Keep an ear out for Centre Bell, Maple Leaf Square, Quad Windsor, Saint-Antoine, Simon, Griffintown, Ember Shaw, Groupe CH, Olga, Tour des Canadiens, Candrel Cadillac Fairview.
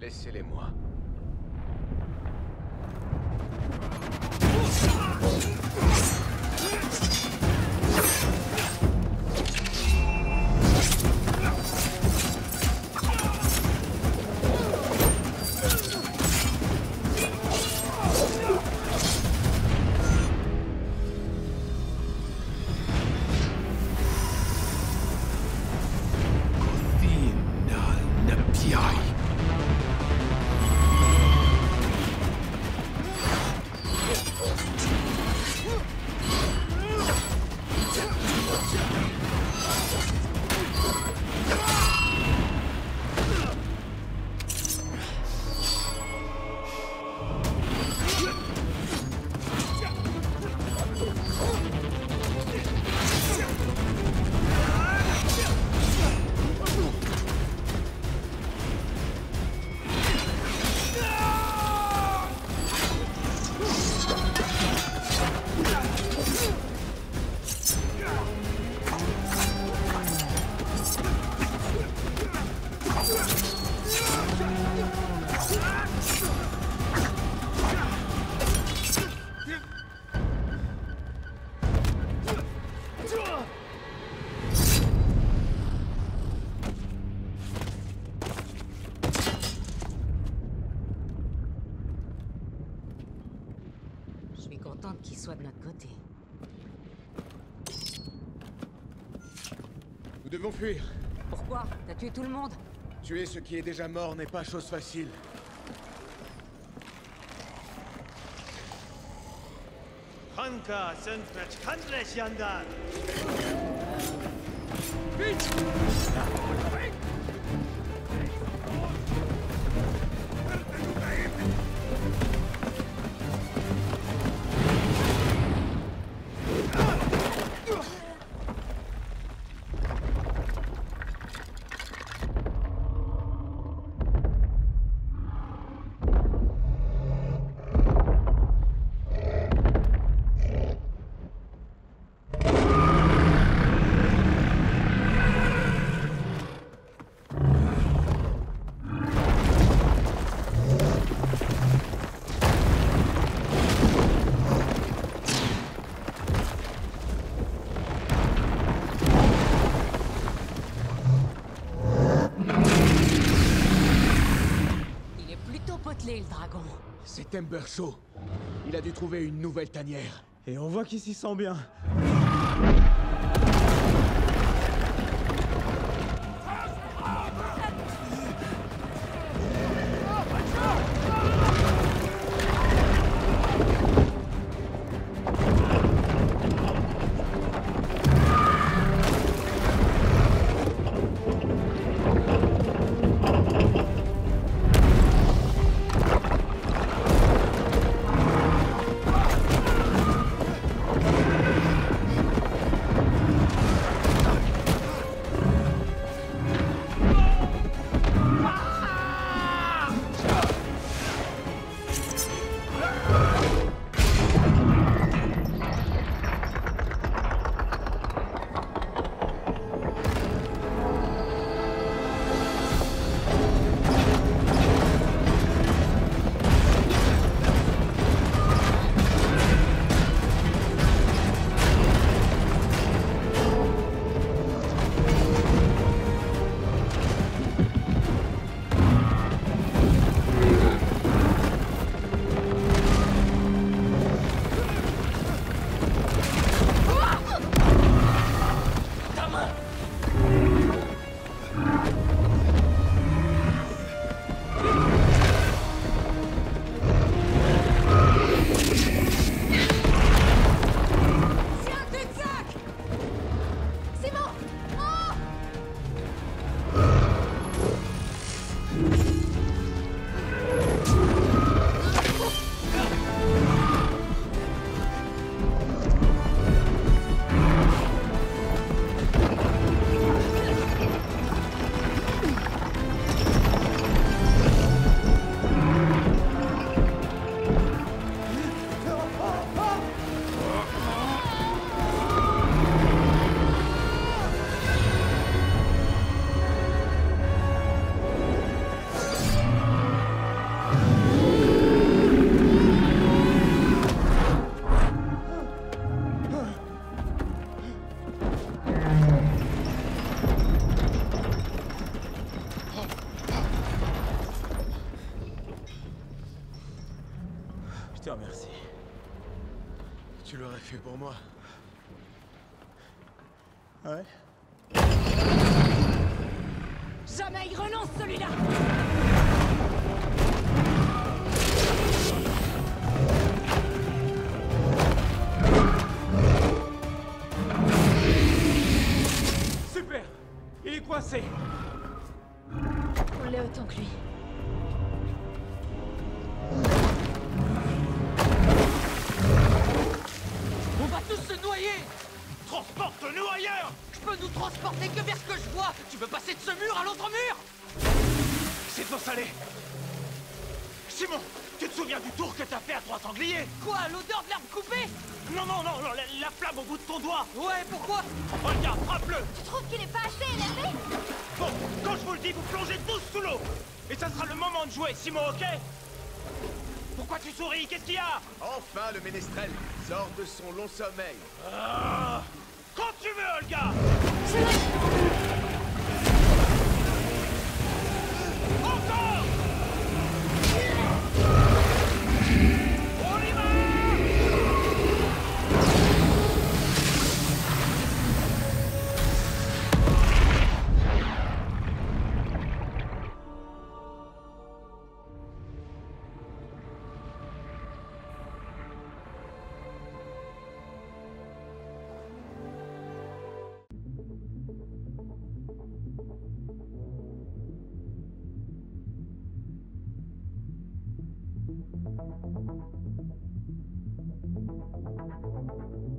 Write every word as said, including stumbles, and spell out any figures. Laissez-les-moi. Qu'il soit de notre côté. Nous devons fuir. Pourquoi? T'as tué tout le monde? Tuer ce qui est déjà mort n'est pas chose facile. Vite! C'est Ember Shaw. Il a dû trouver une nouvelle tanière. Et on voit qu'il s'y sent bien. te remercie. Tu l'aurais fait pour moi. Ouais. Jamais il renonce celui-là. Super. Il est coincé. On l'est autant que lui. On va tous se noyer. Transporte-nous ailleurs! Je peux nous transporter que vers ce que je vois! Tu peux passer de ce mur à l'autre mur! C'est trop salé! Simon, tu te souviens du tour que t'as fait à trois sangliers? Quoi? L'odeur de l'herbe coupée? Non, non, non, non la, la flamme au bout de ton doigt! Ouais, pourquoi? Olga, frappe-le! Tu trouves qu'il est pas assez élevé? Bon, quand je vous le dis, vous plongez tous sous l'eau! Et ça sera le moment de jouer, Simon, ok? Pourquoi tu souris? Qu'est-ce qu'il y a? Enfin, le ménestrel sort de son long sommeil. Ah! Quand tu veux, Olga! Encore! On y va! Thank you.